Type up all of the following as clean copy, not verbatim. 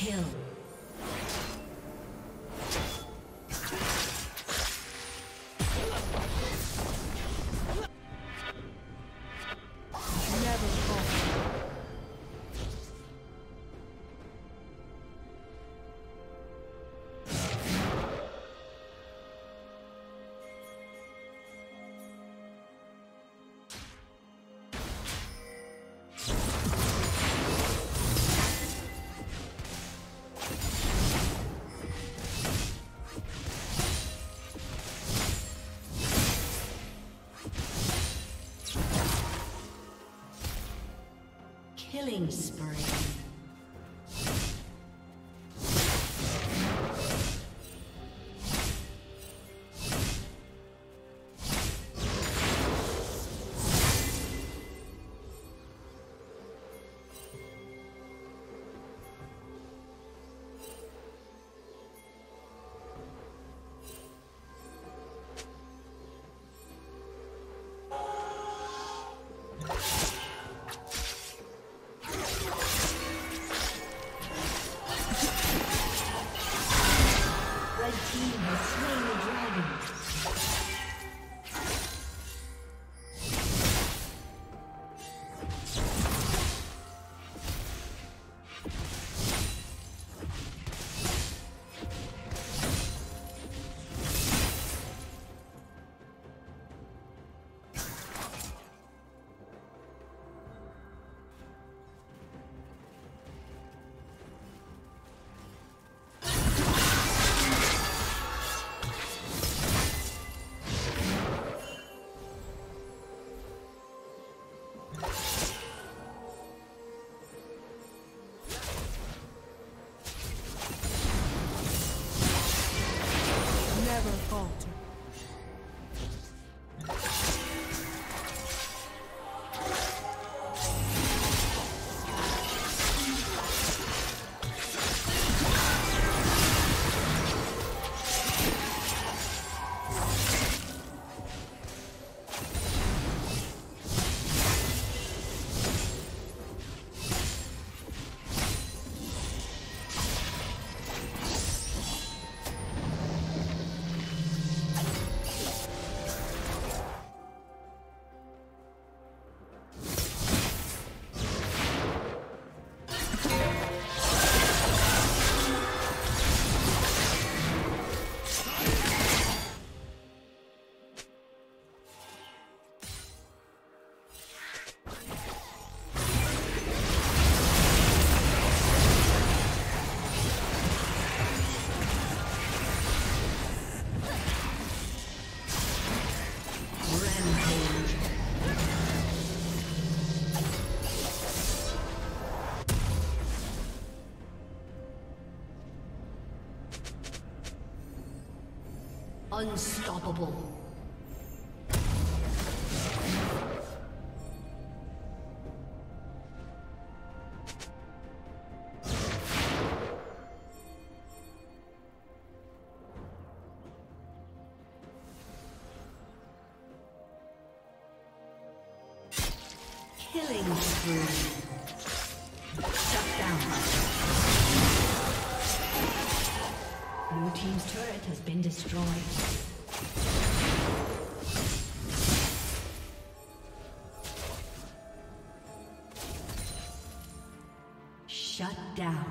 Kill. Killing spree. Unstoppable. Killing spree. Shut down. Blue team's turret has been destroyed. Shut down.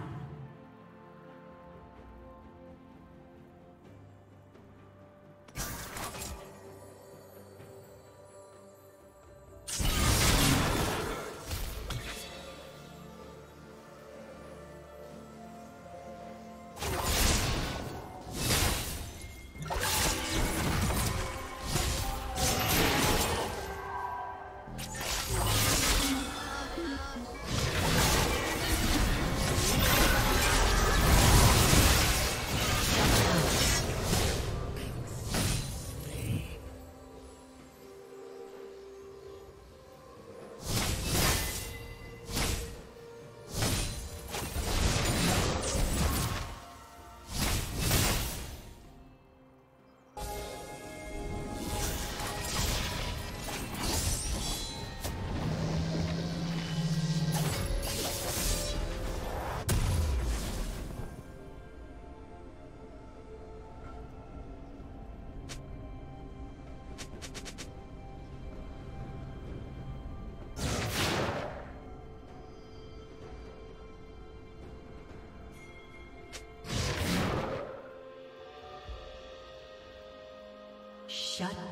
Shut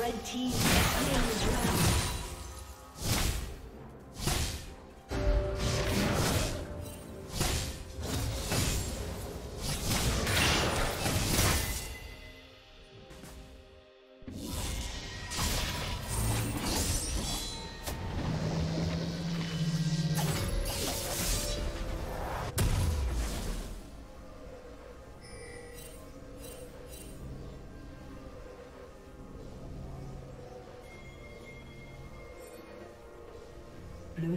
Red team is ready. Blue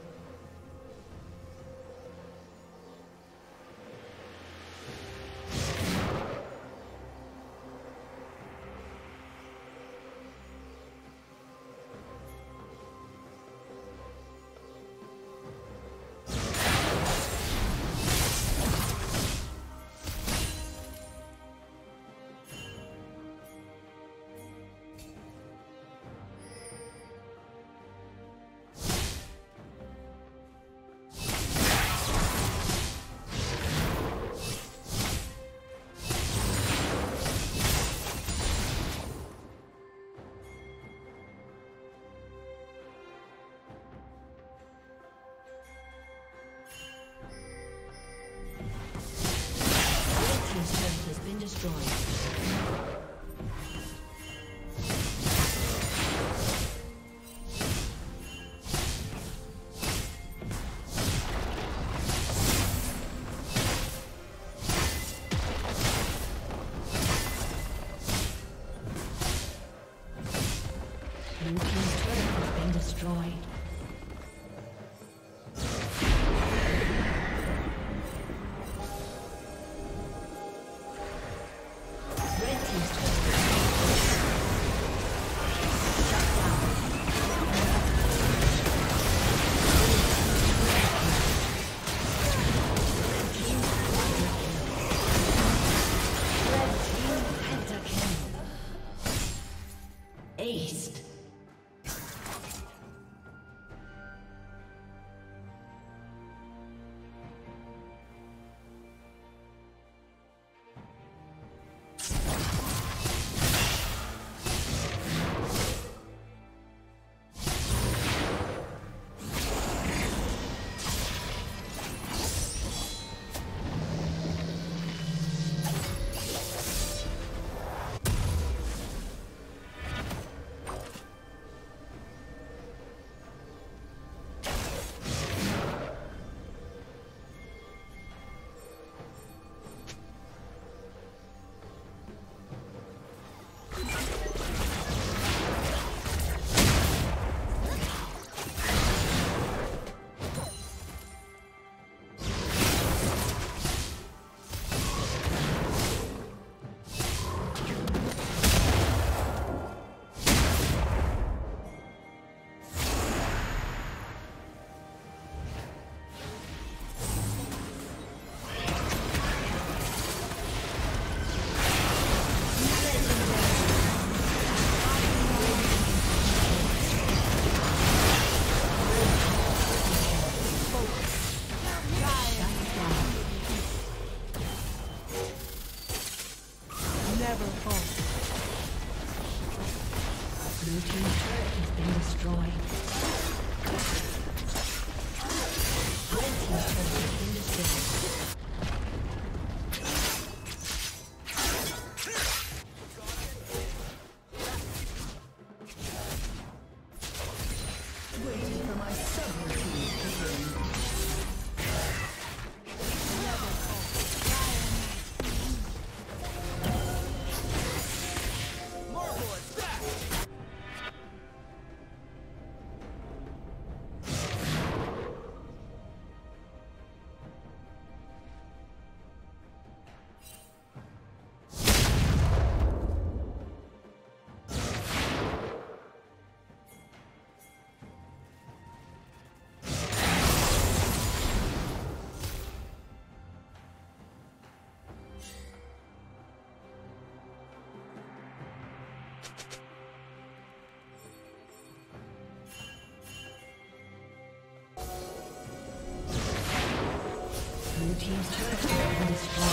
waiting for my subroutine to begin. Team's turret has been destroyed.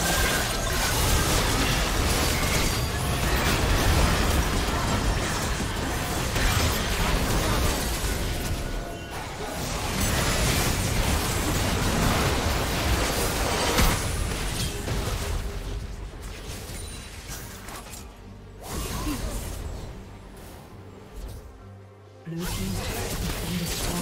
Blue team's turret has been destroyed.